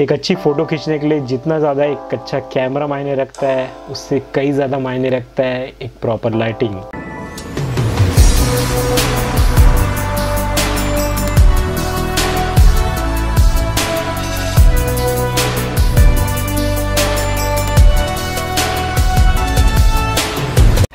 एक अच्छी फ़ोटो खींचने के लिए जितना ज़्यादा एक अच्छा कैमरा मायने रखता है, उससे कई ज़्यादा मायने रखता है एक प्रॉपर लाइटिंग।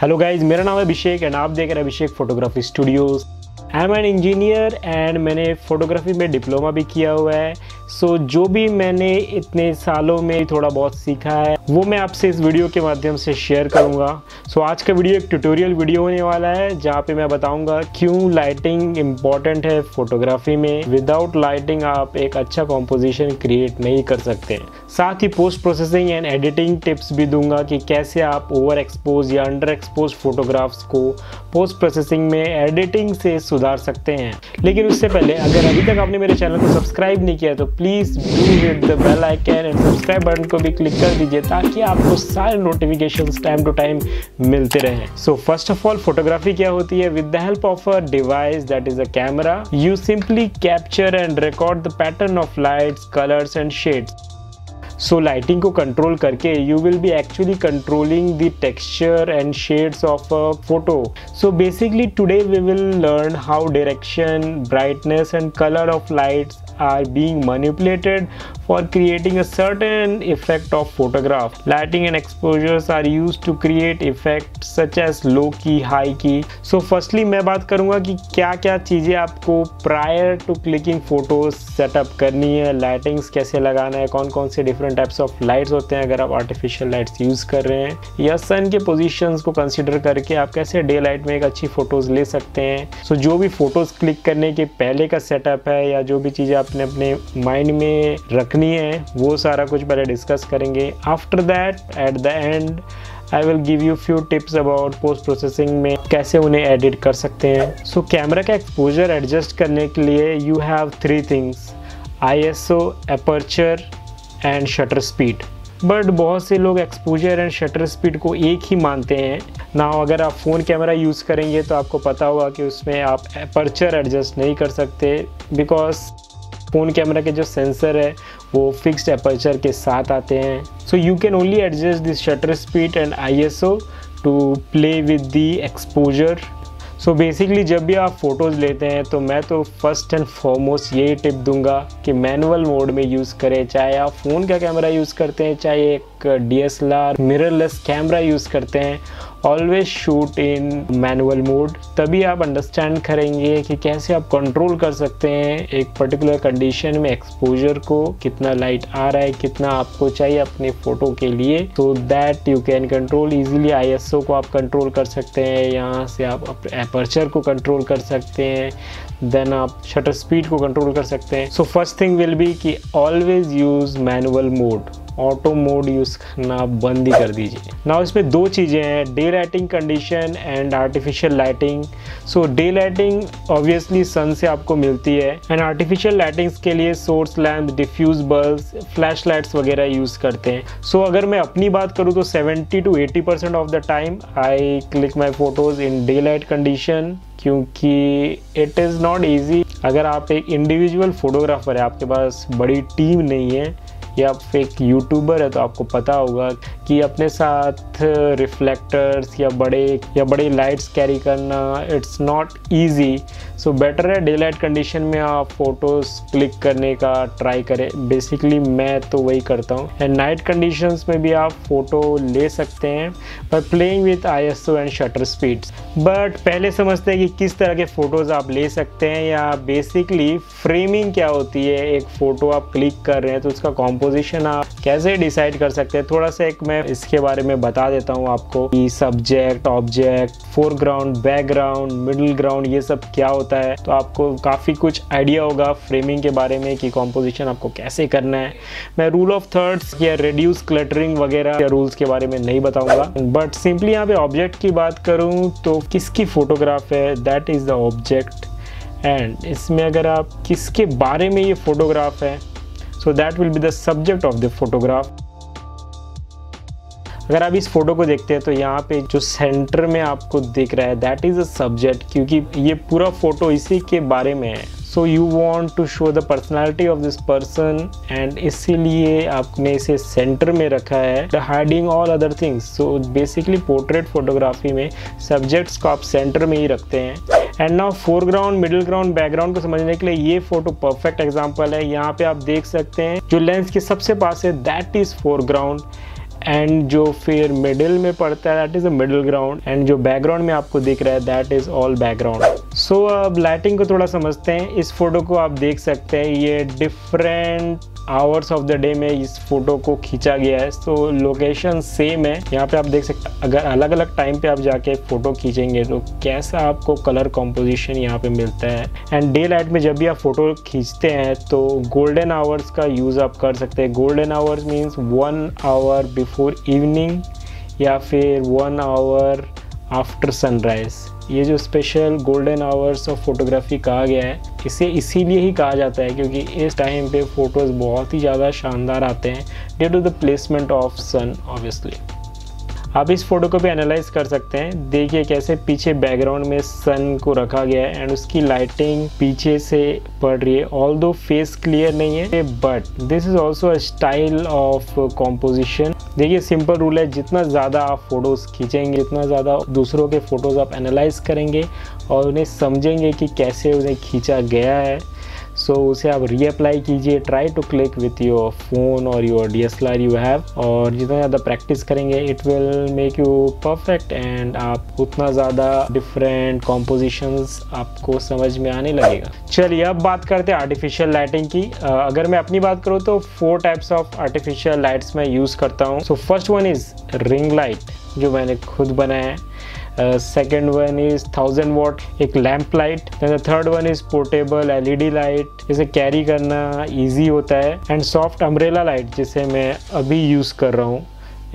हेलो गाइज, मेरा नाम है अभिषेक एंड आप देख रहे हैं Abhishek photography studios. I am an engineer and मैंने फ़ोटोग्राफी में डिप्लोमा भी किया हुआ है। सो जो भी मैंने इतने सालों में थोड़ा बहुत सीखा है वो मैं आपसे इस वीडियो के माध्यम से शेयर करूंगा। सो आज का वीडियो एक ट्यूटोरियल वीडियो होने वाला है जहाँ पे मैं बताऊंगा क्यों लाइटिंग इम्पॉर्टेंट है फोटोग्राफी में। विदाउट लाइटिंग आप एक अच्छा कॉम्पोजिशन क्रिएट नहीं कर सकते। साथ ही post processing and editing tips भी दूंगा कि कैसे आप ओवर एक्सपोज या अंडर एक्सपोज फोटोग्राफ्स को पोस्ट प्रोसेसिंग में एडिटिंग से सुधार सकते हैं। लेकिन उससे पहले अगर अभी तक आपने मेरे चैनल को सब्सक्राइब नहीं किया है तो please do hit the bell icon and subscribe button को भी क्लिक कर दीजिए ताकि आपको सारे नोटिफिकेशंस टाइम टू टाइम मिलते रहें। So first of all photography क्या होती है? With the help of a device that is a camera you simply capture and record the pattern of lights, colours and shades. So lighting को control करके you will be actually controlling the texture and shades of a photo. So basically today we will learn how direction, brightness and colour of lights are being manipulated for creating a certain effect of photograph. Lighting and exposures are used to create effects such as low key, high key. So firstly मैं बात करूँगा कि क्या क्या चीज़ें आपको prior to clicking photos setup करनी है, lightings कैसे लगाना है, कौन कौन से different types of lights होते हैं अगर आप artificial lights use कर रहे हैं, या sun के positions को consider करके आप कैसे daylight में एक अच्छी photos ले सकते हैं। So जो भी photos click करने के पहले का setup है या जो भी चीज़ें अपने अपने माइंड में रखनी है वो सारा कुछ पहले डिस्कस करेंगे। After that at the end I will give you few tips about post processing में कैसे उन्हें एडिट कर सकते हैं। सो कैमरा का एक्सपोजर एडजस्ट करने के लिए you have three things, ISO, aperture and shutter speed. But बहुत से लोग एक्सपोजर एंड शटर स्पीड को एक ही मानते हैं ना। अगर आप फ़ोन कैमरा यूज़ करेंगे तो आपको पता होगा कि उसमें आप एपर्चर एडजस्ट नहीं कर सकते बिकॉज फ़ोन कैमरा के जो सेंसर है वो फिक्स्ड एपर्चर के साथ आते हैं। So you can only adjust this shutter speed and ISO to play with the exposure. So basically जब भी आप फ़ोटोज़ लेते हैं तो मैं तो फर्स्ट एंड फॉरमोस्ट यही टिप दूंगा कि मैनुअल मोड में यूज़ करें। चाहे आप फ़ोन का कैमरा यूज़ करते हैं, चाहे एक DSLR मिररलेस कैमरा यूज़ करते हैं, always shoot in manual mode. तभी आप अंडरस्टैंड करेंगे कि कैसे आप कंट्रोल कर सकते हैं एक पर्टिकुलर कंडीशन में एक्सपोजर को, कितना लाइट आ रहा है, कितना आपको चाहिए अपने फ़ोटो के लिए। So that you can control easily. ISO को आप कंट्रोल कर सकते हैं, यहाँ से आप एपर्चर को कंट्रोल कर सकते हैं, देन आप शटर स्पीड को कंट्रोल कर सकते हैं। So first thing will be कि always use manual mode, auto mode use करना बंद ही कर दीजिए। नाउ इसमें दो चीज़ें हैं, day lighting condition and artificial lighting. So day lighting obviously sun से आपको मिलती है एंड आर्टिफिशियल लाइटिंग्स के लिए source lamp, diffuse bulbs, flash lights वगैरह यूज़ करते हैं। सो अगर मैं अपनी बात करूँ तो 70 to 80% of the time I click my photos in day light condition क्योंकि इट इज़ नॉट ईजी। अगर आप एक इंडिविजुअल फोटोग्राफर है, आपके पास बड़ी टीम नहीं है, या आप एक यूट्यूबर है तो आपको पता होगा कि अपने साथ रिफ्लेक्टर्स या बड़े लाइट्स कैरी करना it's not easy. So better है डे लाइट कंडीशन में आप फ़ोटोज़ क्लिक करने का ट्राई करें। बेसिकली मैं तो वही करता हूँ एंड नाइट कंडीशंस में भी आप फ़ोटो ले सकते हैं पर playing with ISO and shutter speeds. But पहले समझते हैं कि किस तरह के फ़ोटोज़ आप ले सकते हैं या बेसिकली फ्रेमिंग क्या होती है। एक फ़ोटो आप क्लिक कर रहे हैं तो उसका पोजीशन आप कैसे डिसाइड कर सकते हैं, थोड़ा सा एक मैं इसके बारे में बता देता हूँ आपको कि subject, object, foreground, background, middle ground ये सब क्या होता है। तो आपको काफ़ी कुछ आइडिया होगा फ्रेमिंग के बारे में कि कॉम्पोजिशन आपको कैसे करना है। मैं रूल ऑफ थर्ड्स या रिड्यूस क्लटरिंग वगैरह या रूल्स के बारे में नहीं बताऊँगा। बट सिंपली यहाँ पे ऑब्जेक्ट की बात करूँ तो किसकी फोटोग्राफ है that is the object and इसमें अगर आप किसके बारे में ये फोटोग्राफ है so that will be the subject of the photograph। अगर आप इस फोटो को देखते हैं तो यहाँ पे जो सेंटर में आपको दिख रहा है दैट इज़ अ सब्जेक्ट क्योंकि ये पूरा फोटो इसी के बारे में है। So you want to show the personality of this person and इसीलिए आपने इसे सेंटर में रखा है, hiding all other things. So basically portrait photography में सब्जेक्ट्स को आप सेंटर में ही रखते हैं। And now foreground, middle ground, background को समझने के लिए ये फोटो परफेक्ट एग्जांपल है। यहाँ पे आप देख सकते हैं जो लेंस के सबसे पास है दैट इज़ फोरग्राउंड, एंड जो फिर मिडिल में पड़ता है that is a middle ground, and जो बैकग्राउंड में आपको दिख रहा है that is all background. So अब लाइटिंग को थोड़ा समझते हैं। इस फोटो को आप देख सकते हैं, ये different hours of the day में इस फोटो को खींचा गया है। तो लोकेशन सेम है, यहाँ पे आप देख सकते हैं। अगर अलग अलग टाइम पे आप जाके फोटो खींचेंगे तो कैसा आपको कलर कॉम्पोजिशन यहाँ पे मिलता है। एंड डे लाइट में जब भी आप फोटो खींचते हैं तो गोल्डन आवर्स का यूज़ आप कर सकते हैं। Golden hours means 1 hour before evening या फिर 1 आवर आफ्टर सनराइज। ये जो special golden hours of photography कहा गया है, इसे इसीलिए ही कहा जाता है क्योंकि इस टाइम पे फोटोज़ बहुत ही ज़्यादा शानदार आते हैं due to the placement of sun obviously. आप इस फोटो को भी एनालाइज कर सकते हैं। देखिए कैसे पीछे बैकग्राउंड में सन को रखा गया है एंड उसकी लाइटिंग पीछे से पड़ रही है। ऑल्दो फेस क्लियर नहीं है but this is also a style of composition. देखिए सिंपल रूल है, जितना ज़्यादा आप फोटोज़ खींचेंगे, जितना ज़्यादा दूसरों के फ़ोटोज़ आप एनालाइज करेंगे और उन्हें समझेंगे कि कैसे उन्हें खींचा गया है, सो उसे आप रीअप्लाई कीजिए। Try to click with your phone और योर DSLR यू हैव, और जितना ज़्यादा प्रैक्टिस करेंगे it will make you perfect and आप उतना ज़्यादा डिफरेंट कॉम्पोजिशंस आपको समझ में आने लगेगा। चलिए अब बात करते हैं आर्टिफिशियल लाइटिंग की। अगर मैं अपनी बात करूँ तो 4 टाइप्स ऑफ आर्टिफिशियल लाइट्स मैं यूज़ करता हूँ। So first one is ring light जो मैंने खुद बनाया है। सेकेंड वन इज़ 1000 वाट एक lamp light. Then the third one is portable LED light, इसे कैरी करना ईजी होता है। एंड सॉफ्ट अम्ब्रेला लाइट जिसे मैं अभी यूज़ कर रहा हूँ,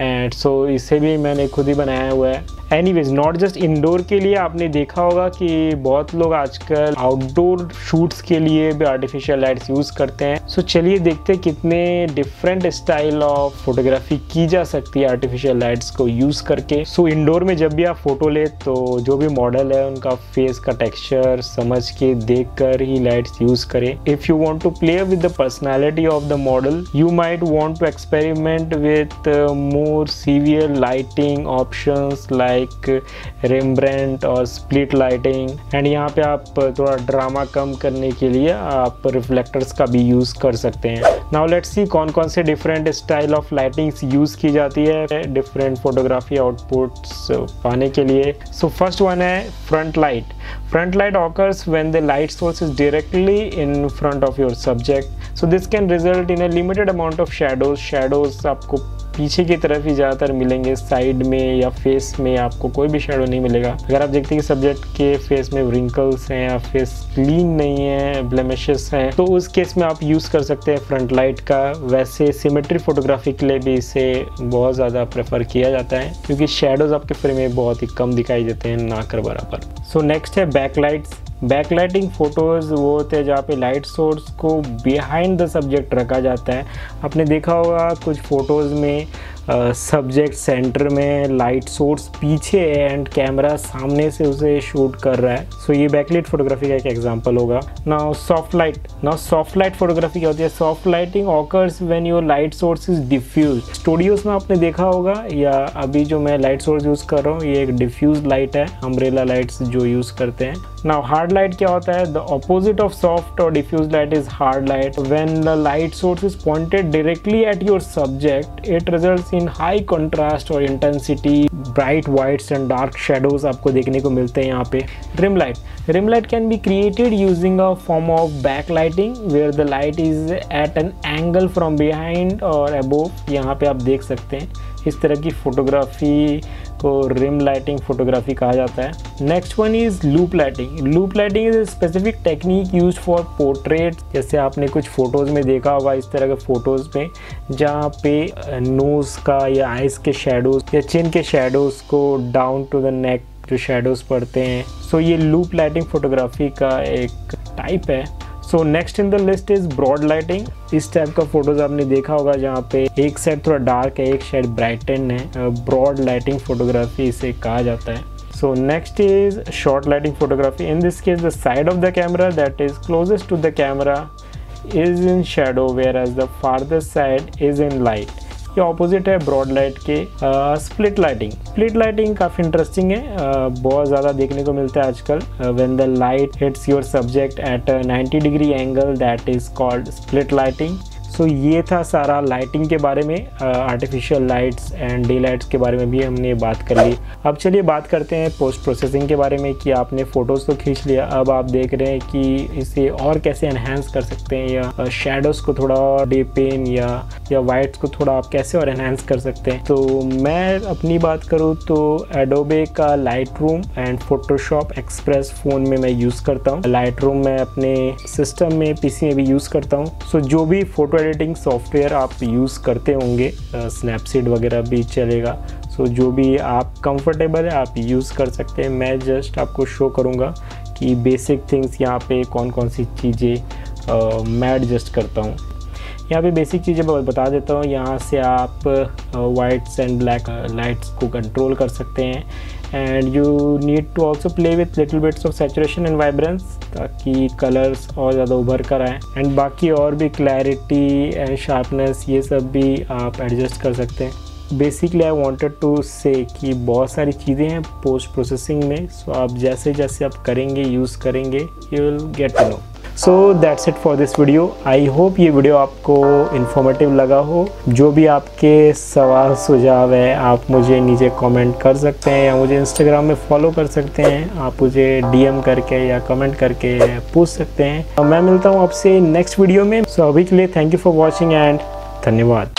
एंड सो इसे भी मैंने खुद ही बनाया हुआ है। एनीवेज नॉट जस्ट इंडोर के लिए, आपने देखा होगा कि बहुत लोग आजकल आउटडोर शूट्स के लिए भी आर्टिफिशियल लाइट्स यूज़ करते हैं। सो चलिए देखते हैं कितने डिफरेंट स्टाइल ऑफ फोटोग्राफी की जा सकती है आर्टिफिशियल लाइट्स को यूज़ करके। सो इंडोर में जब भी आप फोटो ले तो जो भी मॉडल है उनका फेस का टेक्स्चर समझ के देख कर ही लाइट्स यूज़ करें। If you want to play with the personality of the model you might want to experiment with more severe lighting options like Rembrandt और स्प्लिट लाइटिंग। एंड यहाँ पे आप थोड़ा ड्रामा कम करने के लिए आप रिफ्लेक्टर्स का भी यूज़ कर सकते हैं। नाउ लेट्स सी कौन कौन से different style of lightings use की जाती है डिफरेंट फोटोग्राफी आउटपुट्स पाने के लिए। सो फर्स्ट वन है front light. Front light occurs when the light source is directly in front of your subject. So this can result in a limited amount of shadows. Shadows आपको पीछे की तरफ ही ज़्यादातर मिलेंगे, साइड में या face में आपको कोई भी शेडो नहीं मिलेगा। अगर आप देखते हैं कि सब्जेक्ट के फेस में रिंकल्स हैं या फेस क्लीन नहीं है, ब्लेमिशेस हैं, तो उस केस में आप यूज़ कर सकते हैं फ्रंट लाइट का। वैसे सिमेट्री फोटोग्राफी के लिए भी इसे बहुत ज़्यादा प्रेफर किया जाता है क्योंकि शेडोज़ आपके फ्रेम में बहुत ही कम दिखाई देते हैं ना कर बराबर। सो नेक्स्ट है back lights. Back lighting photos वो होते हैं जहाँ पे लाइट सोर्स को बिहाइंड द सब्जेक्ट रखा जाता है। आपने देखा होगा कुछ फ़ोटोज़ में सब्जेक्ट सेंटर में, लाइट सोर्स पीछे है एंड कैमरा सामने से उसे शूट कर रहा है। सो ये बैकलाइट फोटोग्राफी का एक एग्जांपल होगा। नाउ सॉफ्ट लाइट फोटोग्राफी क्या होती है? Soft lighting occurs when your light source is diffuse. Studios में आपने देखा होगा, या अभी जो मैं लाइट सोर्स यूज़ कर रहा हूँ ये एक डिफ्यूज लाइट है, अम्ब्रेला लाइट्स जो यूज़ करते हैं। नाउ हार्ड लाइट क्या होता है? द ऑपोजिट ऑफ सॉफ्ट और diffuse light is hard light. When the light source is pointed directly at your subject it results in high contrast और intensity, bright whites and dark shadows आपको देखने को मिलते हैं यहाँ पे। Rim light, rim light can be created using a form of back lighting where the light is at an angle from behind और above. यहाँ पे आप देख सकते हैं इस तरह की फोटोग्राफी को रिम लाइटिंग फोटोग्राफी कहा जाता है। Next one is loop lighting. Loop lighting is specific technique use for portrait. जैसे आपने कुछ फ़ोटोज़ में देखा होगा इस तरह के फ़ोटोज़ में जहाँ पे नोज़ का या आइज़ के शेडोज़ या चिन के शेडोज़ को डाउन टू द नेक जो शेडोज़ पड़ते हैं। सो ये लूप लाइटिंग फोटोग्राफी का एक टाइप है। So next in the list is broad lighting. इस टाइप का फोटोज़ आपने देखा होगा जहाँ पे एक साइड थोड़ा डार्क है, एक साइड ब्राइटन है। ब्रॉड लाइटिंग फोटोग्राफी इसे कहा जाता है। So next is short lighting photography. In this case, the side of the camera that is closest to the camera is in shadow, whereas the farthest side is in light. ये opposite है broad light के. Split lighting काफ़ी interesting है, बहुत ज़्यादा देखने को मिलता है आजकल. When the light hits your subject at 90 degree angle that is called split lighting. So ये था सारा लाइटिंग के बारे में. Artificial lights and day lights के बारे में भी हमने बात कर ली. अब चलिए बात करते हैं पोस्ट प्रोसेसिंग के बारे में कि आपने फ़ोटोज़ तो खींच लिया, अब आप देख रहे हैं कि इसे और कैसे एनहेंस कर सकते हैं, या शेडोज़ को थोड़ा और डीपेन या वाइट्स को थोड़ा आप कैसे और एनहेंस कर सकते हैं. तो मैं अपनी बात करूँ तो एडोबे का Lightroom and Photoshop Express phone में मैं यूज़ करता हूँ. लाइटरूम मैं अपने सिस्टम में PC में भी यूज़ करता हूँ. सो जो भी फ़ोटो एडिटिंग सॉफ्टवेयर आप यूज़ करते होंगे, स्नैपसीड वगैरह भी चलेगा, सो जो भी आप कंफर्टेबल है आप यूज़ कर सकते हैं. मैं जस्ट आपको शो करूँगा कि बेसिक थिंग्स यहाँ पे कौन कौन सी चीज़ें मैं एडजस्ट करता हूँ. यहाँ पे बेसिक चीज़ें मैं बता देता हूँ. यहाँ से आप वाइट्स एंड ब्लैक लाइट्स को कंट्रोल कर सकते हैं. And you need to also play with little bits of saturation and vibrance ताकि कलर्स और ज़्यादा उभर कर आएँ. एंड बाकी और भी क्लैरिटी एंड शार्पनेस ये सब भी आप एडजस्ट कर सकते हैं. बेसिकली आई वॉन्टेड टू से कि बहुत सारी चीज़ें हैं पोस्ट प्रोसेसिंग में, सो आप जैसे जैसे आप करेंगे यूज़ करेंगे you will get to know. So that's it for this video. I hope ये वीडियो आपको इन्फॉर्मेटिव लगा हो. जो भी आपके सवाल सुझाव है आप मुझे नीचे कमेंट कर सकते हैं, या मुझे इंस्टाग्राम में फॉलो कर सकते हैं. आप मुझे DM करके या कमेंट करके पूछ सकते हैं. मैं मिलता हूँ आपसे नेक्स्ट वीडियो में. सो अभी के लिए thank you for watching and धन्यवाद.